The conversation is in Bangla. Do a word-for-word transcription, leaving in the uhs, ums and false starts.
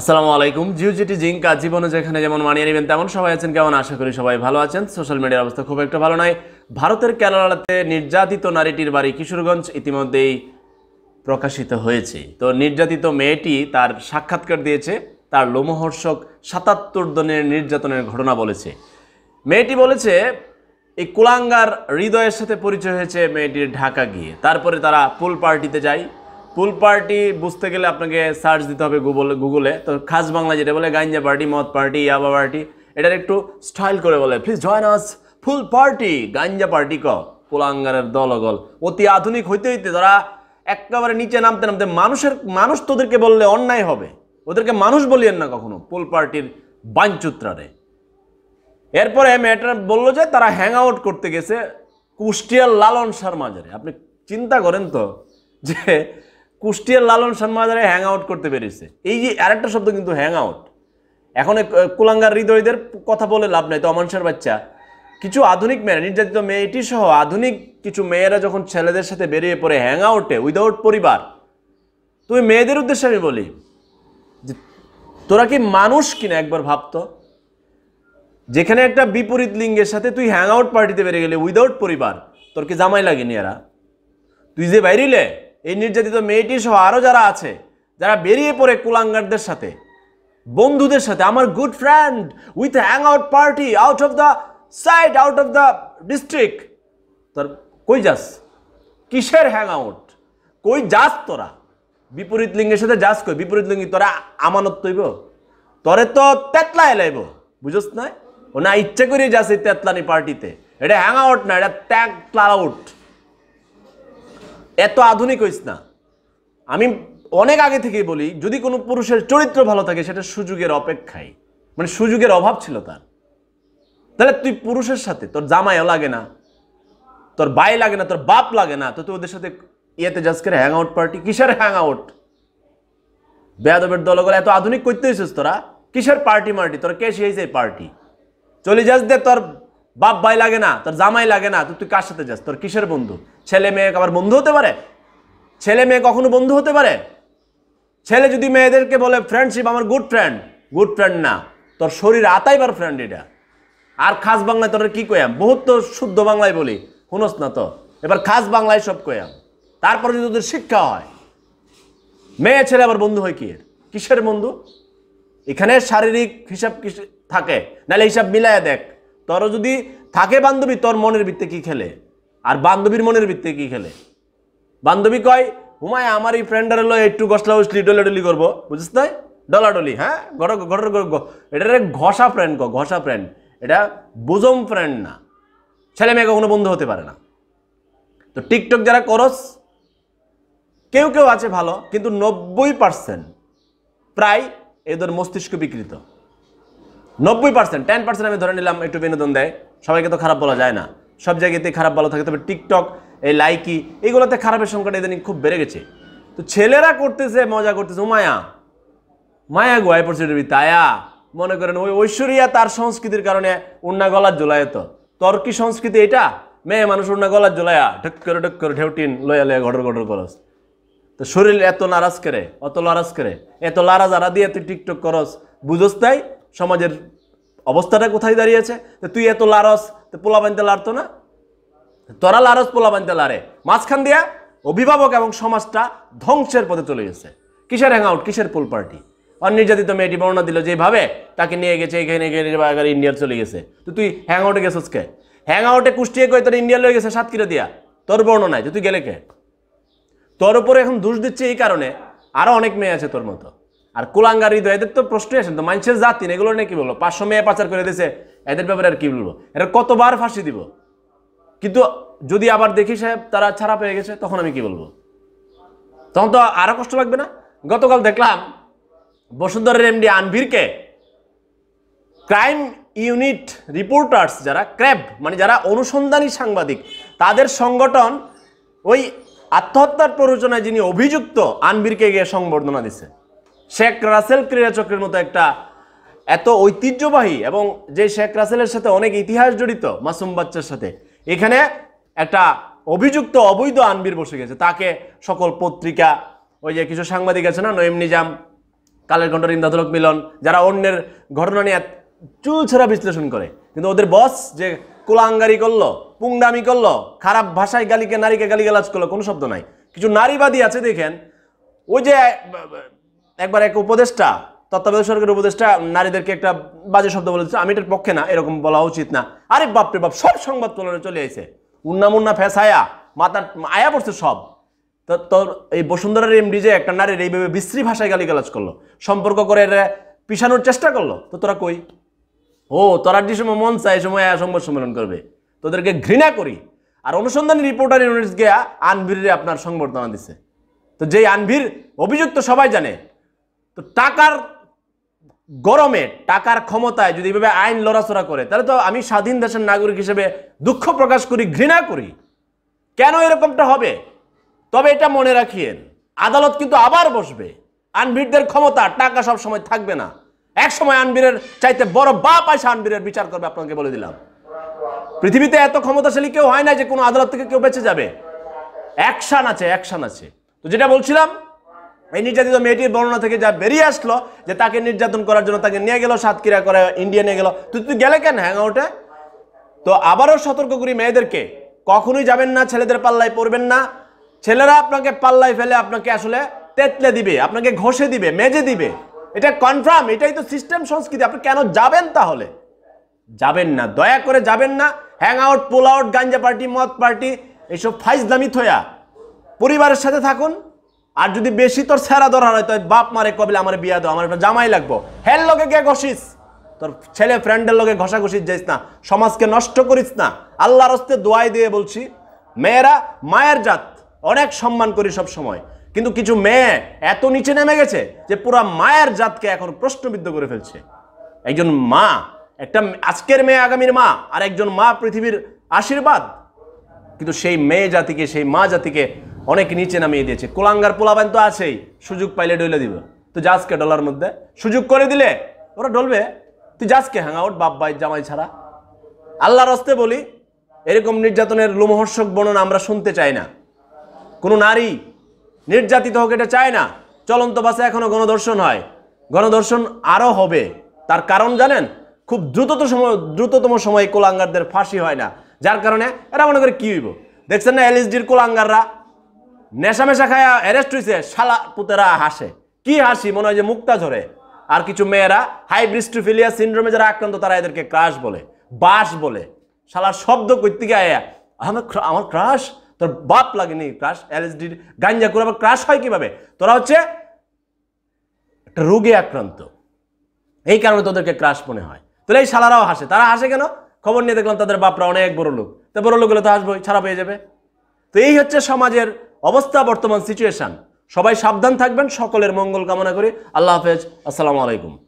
আসসালামু আলাইকুম জিওজিটি জিঙ্ক কাজ জীবনে যেখানে যেমন মানিয়ে নেবেন তেমন সবাই আছেন কেমন আশা করি সবাই ভালো আছেন। সোশ্যাল মিডিয়ার অবস্থা খুব একটা ভালো নয়। ভারতের কেরালাতে নির্যাতিত নারীটির বাড়ি কিশোরগঞ্জ ইতিমধ্যেই প্রকাশিত হয়েছে। তো নির্যাতিত মেয়েটি তার সাক্ষাৎকার দিয়েছে, তার লোমহর্ষক সাতাত্তর দিনের নির্যাতনের ঘটনা বলেছে। মেয়েটি বলেছে এই কুলাঙ্গার হৃদয়ের সাথে পরিচয় হয়েছে মেয়েটির ঢাকা গিয়ে। তারপরে তারা পুল পার্টিতে যায়। পুল পার্টি বুঝতে গেলে আপনাকে সার্চ দিতে হবে গুগলে গুগলে তো খাস বাংলা যেটা বলে গাঞ্জা পার্টি, মদ পার্টি, ইয়াবা পার্টি, এটার একটু স্টাইল করে বলে please join us full party গাঞ্জা পার্টি ক কুলাঙ্গারের দলগল। অতি আধুনিক হইতে হইতে তারা একেবারে নিচে নামতে নামতে মানুষের মানুষ তোদেরকে বললে অন্যায় হবে, ওদেরকে মানুষ বলিয়েন না কখনো পুল পার্টির বাঞ্চুত্রারে। এরপরে মেয়েটা বললো যে তারা হ্যাং আউট করতে গেছে কুষ্টিয়ার লালন শাহবাজারে। আপনি চিন্তা করেন তো যে কুষ্টিয়ার লালন শাহবাজারে হ্যাং আউট করতে বেরিয়েছে। এই যে আরেকটা শব্দ কিন্তু হ্যাং আউট, এখন কুলাঙ্গার হৃদয়দের কথা বলে লাভ নাই। তো অমানুষের বাচ্চা কিছু আধুনিক মেয়েরা, নির্যাতিত মেয়েটি সহ আধুনিক কিছু মেয়েরা যখন ছেলেদের সাথে বেরিয়ে পড়ে হ্যাং আউটে উইদাউট পরিবার, তুমি মেয়েদের উদ্দেশ্যে আমি বলি যে তোরা কি মানুষ কিনা একবার ভাবতো? যেখানে একটা বিপরীত লিঙ্গের সাথে তুই হ্যাং আউট পার্টিতে বেরিয়ে গেলে উইদাউট পরিবার, তোর কি জামাই লাগেনি? এরা তুই যে বাইরিলে এই নির্যাতিত মেয়েটি সহ আরও যারা আছে যারা বেরিয়ে পড়ে কুলাঙ্গারদের সাথে, বন্ধুদের সাথে, আমার good friend with hang out party out of the side out of the district, তোর কই যাস? কিসের হ্যাং আউট? কই যাস তোরা? বিপরীত লিঙ্গের সাথে যাস কই? বিপরীত লিঙ্গি তোরা আমানত তৈব, তরে তো তেতলা এলাইব, বুঝোস না? ও না ইচ্ছা করে যাস এই তেতলানি পার্টিতে। এটা হ্যাং আউট না, এটা তেতলা আউট। এত আধুনিক হইস না। আমি অনেক আগে থেকেই বলি যদি কোনো পুরুষের চরিত্র ভালো থাকে সেটা সুযোগের অপেক্ষায়, মানে সুযোগের অভাব ছিল তার। তাহলে তুই পুরুষের সাথে তোর জামাইও লাগে না, তোর ভাই লাগে না, তোর বাপ লাগে না, তো তুই ওদের সাথে ইয়েতে যাস করে হ্যাং আউট পার্টি? কিসের হ্যাং আউট? বেয়াদবের দলগুলো এত আধুনিক করতে হয়েছিস তোরা। কিসের পার্টি মার্টি? তোর কে শিয়েছে এই পার্টি? চলে যাস দে, তোর বাপ ভাই লাগে না, তোর জামাই লাগে না, তো তুই কার সাথে যাস? তোর কিসের বন্ধু? ছেলে মেয়ে আবার বন্ধু হতে পারে? ছেলে মেয়ে কখনো বন্ধু হতে পারে? ছেলে যদি মেয়েদেরকে বলে ফ্রেন্ডশিপ আমার গুড ফ্রেন্ড, গুড ফ্রেন্ড না, তোর শরীর আতাইবার ফ্রেন্ড এটা। আর খাস বাংলায় তোর কি কয়াম? বহুত তো শুদ্ধ বাংলায় বলি, শুনোস না তো? এবার খাস বাংলায় সব কয়াম। তারপরে যদি তোদের শিক্ষা হয় মেয়ে ছেলে আবার বন্ধু হয় কি? কিসের বন্ধু? এখানে শারীরিক হিসাব কিছু থাকে, নাহলে হিসাব মিলাইয়া দেখ। তোর যদি থাকে বান্ধবী, তোর মনের ভিত্তে কি খেলে আর বান্ধবীর মনের ভিত্তে কি খেলে? বান্ধবী কয় হুমায় আমার এই ফ্রেন্ডার হলো একটু গসলা উসলি ডলাডলি করবো, বুঝিস না? ডলাডলি, হ্যাঁ ঘর ঘর এটা ঘষা ফ্রেন্ড ক, ঘষা ফ্রেন্ড, এটা বুজম ফ্রেন্ড না। ছেলে মেয়ে কখনো বন্ধু হতে পারে না। তো টিকটক যারা করস, কেউ কেউ আছে ভালো, কিন্তু নব্বই পার্সেন্ট প্রায় এদের মস্তিষ্ক বিকৃত। নব্বই পার্সেন্ট টেন পার্সেন্ট আমি ধরে নিলাম একটু বিনোদন দেয়, সবাইকে তো খারাপ বলা যায় না, সব জায়গাতে খারাপ ভালো থাকে। তবে টিকটক এই লাইকি এগুলোতে খারাপের সংখ্যাটা এদের খুব বেড়ে গেছে। তো ছেলেরা করতেছে, মজা করতেছে, মায়া মায়া গোয়ায় পড়ছে তায়া। মনে করেন ওই ঐশ্বরিয়া তার সংস্কৃতির কারণে উন্না গলার জোলায়, তো তোর কি সংস্কৃতি এটা? মেয়ে মানুষ উন্না গলার জোলায়া ঢক করে ঢক করে ঢেউটিন লয়া লয়া ঘটর ঘটর করস। তো শরীর এত নারাজ করে, অত লারাজ করে, এত লারা যারা দিয়ে তুই টিকটক করস, বুঝোস তাই সমাজের অবস্থাটা কোথায় দাঁড়িয়েছে? তো তুই এত লারস তো পোলা বানতে লারতো না, তোরা লারস পোলা বানতে লারে। মাঝখান দিয়া অভিভাবক এবং সমাজটা ধ্বংসের পথে চলে গেছে। কিসের হ্যাং আউট? কিসের পুল পার্টি? আর নির্যাতিত মেয়েটি বর্ণনা দিল যেভাবে তাকে নিয়ে গেছে এখানে গিয়ে ইন্ডিয়ার চলে গেছে। তো তুই হ্যাং আউটে গেছিস কে? হ্যাং আউটে কুষ্টিয়ে কয়ে তোর ইন্ডিয়া লয়ে গেছে সাতক্ষীরা দিয়া, তোর বর্ণনায় তো তুই গেলে কে? তোর উপরে এখন দোষ দিচ্ছে এই কারণে, আরও অনেক মেয়ে আছে তোর মতো। আর কুলাঙ্গার হৃদয় এদের তো প্রশ্নই আসেন তো, মানুষের জাতি না এগুলো নিয়ে কি বলবো? পাঁচশো মেয়ে পাচার করে দিয়েছে, এদের ব্যাপারে আর কি বলবো? এরা কতবার ফাঁসি দিব? কিন্তু যদি আবার দেখি সাহেব তারা ছাড়া পেয়ে গেছে, তখন আমি কি বলবো? তখন তো আরও কষ্ট লাগবে না? গতকাল দেখলাম বসুন্ধরার এমডি আনভীরকে ক্রাইম ইউনিট রিপোর্টার্স যারা ক্র্যাব মানে যারা অনুসন্ধানী সাংবাদিক তাদের সংগঠন ওই আত্মহত্যার প্ররোচনায় যিনি অভিযুক্ত আনভীরকে গিয়ে সংবর্ধনা দিচ্ছে। শেখ রাসেল ক্রীড়াচক্রের মতো একটা এত ঐতিহ্যবাহী এবং যে শেখ রাসেলের সাথে অনেক ইতিহাস জড়িত মাসুম বাচ্চার সাথে, এখানে একটা অভিযুক্ত অবৈধ আনভীর বসে গেছে। তাকে সকল পত্রিকা, ওই যে কিছু সাংবাদিক আছে না, নঈম নিজাম, কালের কণ্ঠের ইন্দ্রধনুক মিলন যারা অন্যের ঘটনা নিয়ে চুলছেরা বিশ্লেষণ করে কিন্তু ওদের বস যে কোলাঙ্গারি করলো পুংডামি করলো খারাপ ভাষায় গালিকে নারীকে গালিগালাজ করলো কোনো শব্দ নাই। কিছু নারীবাদী আছে দেখেন ওই যে একবার এক উপদেষ্টা তত্ত্বাবধায়ক সরকারের উপদেষ্টা নারীদেরকে একটা বাজে শব্দ বলেছে, আমি এটার পক্ষে না, এরকম বলা উচিত না। আরে বাপরে বাপ সব সংবাদ তোলনে চলে আসে উন্না মুন্না ফেসায়া মাথা আয়া পড়ছে সব। তো এই বসুন্ধরার এমডি যে একটা নারীর এইভাবে বিশ্রী ভাষায় গালিগালাজ করলো সম্পর্ক করে পিছানোর চেষ্টা করলো তো তোরা কই? ও তোরা যে সময় মন চায় এই সময় সংবাদ সম্মেলন করবে, তোদেরকে ঘৃণা করি। আর অনুসন্ধানী রিপোর্টার ইউনিট গিয়া আনভীরে আপনার সংবর্ধনা দিছে। তো যেই আনভীর অভিযুক্ত সবাই জানে, তো টাকার গরমে টাকার ক্ষমতায় যদি এভাবে আইন লড়াচড়া করে তাহলে তো আমি স্বাধীন দেশের নাগরিক হিসেবে দুঃখ প্রকাশ করি, ঘৃণা করি। কেন এরকমটা হবে? তবে এটা মনে রাখিয়েন আদালত কিন্তু আবার বসবে। আনভীরদের ক্ষমতা টাকা সব সময় থাকবে না, এক সময় আনভীরের চাইতে বড় বাপ আইসা আনভীরের বিচার করবে। আপনাকে বলে দিলাম পৃথিবীতে এত ক্ষমতাশালী কেউ হয় না যে কোনো আদালত থেকে কেউ বেঁচে যাবে। অ্যাকশন আছে, অ্যাকশন আছে। তো যেটা বলছিলাম এই নির্যাতিত মেয়েটির বর্ণনা থেকে যা বেরিয়ে আসলো যে তাকে নির্যাতন করার জন্য তাকে নিয়ে গেল সাতক্ষীরা করে ইন্ডিয়া নিয়ে গেল। তুই তুই গেলে কেন হ্যাংআউটে? তো আবারও সতর্ক করি মেয়েদেরকে, কখনোই যাবেন না, ছেলেদের পাল্লায় পড়বেন না। ছেলেরা আপনাকে পাল্লায় ফেলে আপনাকে আসলে তেতলে দিবে, আপনাকে ঘষে দিবে, মেজে দিবে, এটা কনফার্ম। এটাই তো সিস্টেম সংস্কৃতি। আপনি কেন যাবেন তাহলে? যাবেন না, দয়া করে যাবেন না। হ্যাং আউট, পুল আউট, গাঞ্জা পার্টি, মদ পার্টি, এইসব ফাইজলামি থয়া পরিবারের সাথে থাকুন। আর যদি বেশি তোর ছেঁড়া ধরা হয় তোর বাপ মারে কবিলে আমার বিয়া দাও, আমার একটা জামাই লাগবো, হের লোকে গে ঘষিস, তোর ছেলে ফ্রেন্ডের লোকে ঘষা ঘষিস যাইস না, সমাজকে নষ্ট করিস না। আল্লাহর হস্তে দোয়াই দিয়ে বলছি, মেয়েরা মায়ের জাত অনেক সম্মান করি সব সময়, কিন্তু কিছু মেয়ে এত নিচে নেমে গেছে যে পুরা মায়ের জাতকে এখন প্রশ্নবিদ্ধ করে ফেলছে। একজন মা, একটা আজকের মেয়ে আগামীর মা, আর একজন মা পৃথিবীর আশীর্বাদ, কিন্তু সেই মেয়ে জাতিকে সেই মা জাতিকে অনেক নিচে নামিয়ে দিয়েছে। কোলাঙ্গার পোলাবান তো আছেই, সুযোগ পাইলে ডলে দিবে। তো জাজকে ডলার মধ্যে সুযোগ করে দিলে ওরা ডলবে। তুই জাজকে হ্যাং আউট বাপ ভাই জামাই ছাড়া। আল্লাহর হস্তে বলি এরকম নির্যাতনের লোমহর্ষক বর্ণনা আমরা শুনতে চাই না। কোনো নারী নির্যাতিত হোক এটা চায় না। চলন্ত বাসে এখনো গণধর্ষণ হয়, গণধর্ষণ আরও হবে। তার কারণ জানেন? খুব দ্রুততম সময় দ্রুততম সময়ে কোলাঙ্গারদের ফাঁসি হয় না, যার কারণে এরা মনে করে কী হইব। দেখছেন না এলএসডির কোলাঙ্গাররা নেশা মেশা খায়া অ্যারেস্ট হয়েছে, শালা পুতেরা হাসে, কি হাসি, মনে হয় যে মুক্তা ঝরে। আর কিছু মেয়েরা হাইব্রিস্টোফিলিয়া সিন্ড্রোমে যারা আক্রান্ত তারা এদেরকে ক্রাশ বলে, বাস বলে, শালার শব্দ করতে গিয়ে আমার আমার ক্রাশ, তোর বাপ লাগেনি ক্রাশ। এলএসডির গাঞ্জা করে আবার ক্রাশ হয় কিভাবে? তোরা হচ্ছে একটা রোগে আক্রান্ত, এই কারণে তোদেরকে ক্রাশ মনে হয়। তাহলে এই শালারাও হাসে। তারা হাসে কেন? খবর নিয়ে দেখলাম তাদের বাপরা অনেক বড় লোক, তো বড় লোক হলে তো হাসবই, ছাড়া পেয়ে যাবে। তো এই হচ্ছে সমাজের অবস্থা, বর্তমান সিচুয়েশন। সবাই সাবধান থাকবেন, সকলের মঙ্গল কামনা করি। আল্লাহ হাফেজ, আসসালামু আলাইকুম।